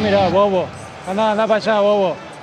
Mira, bobo. Anda para allá, bobo.